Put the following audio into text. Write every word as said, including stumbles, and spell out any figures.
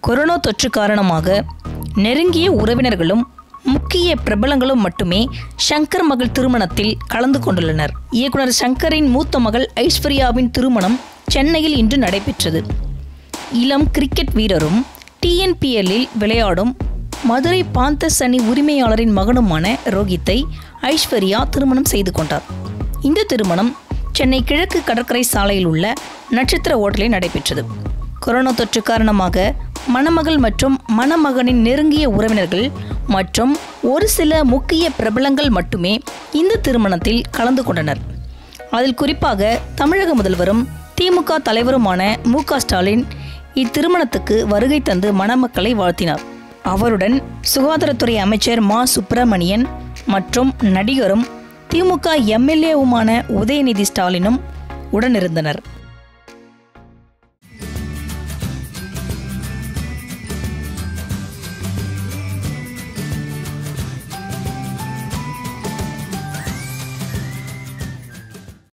Corona தொற்று காரணமாக நெருங்கிய உறவினர்களும் முக்கிய பிரபலங்களும் மட்டுமே ஷங்கர் மகள் திருமணத்தில் கலந்து கொண்டுள்ளனர். இயக்குனர் ஷங்கரின் மூத்த மகள் ஐஸ்வர்யாவின் திருமணம் சென்னையில் இன்று நடைபெற்றது. இளம் கிரிக்கெட் வீரரும் டிஎன்பிஎல்லில் விளையாடும் மதுரை பாந்தஸ் அணி உரிமையாளரின் மகனுமான ரோஹித்தை ஐஸ்வர்யா திருமணம் செய்து கொண்டார். இந்த திருமணம் சென்னை கிழக்கு கடற்கரை சாலையில் உள்ள நட்சத்திர ஓட்டலில் நடைபெற்றது. கொரோனா தொற்று காரணமாக மணமகள் மற்றும் மணமகனின் நெருங்கிய உறவினர்கள் மற்றும் ஒரு சில முக்கிய பிரபலங்கள் மட்டுமே இந்த திருமணத்தில் கலந்து கொண்டனர். அதில் குறிப்பாக தமிழக முதல்வரும் திமுக தலைவருமான மு க ஸ்டாலின் இத்திருமணத்துக்கு வருகை தந்து மணமக்களை வாழ்த்தினார். அவருடன் சுகாதாரத்துறை அமைச்சர் மா சுப்பிரமணியன் மற்றும் நடிகரும் திமுக எம்எல்ஏவுமான உதயநிதி ஸ்டாலினும் உடனிருந்தனர்.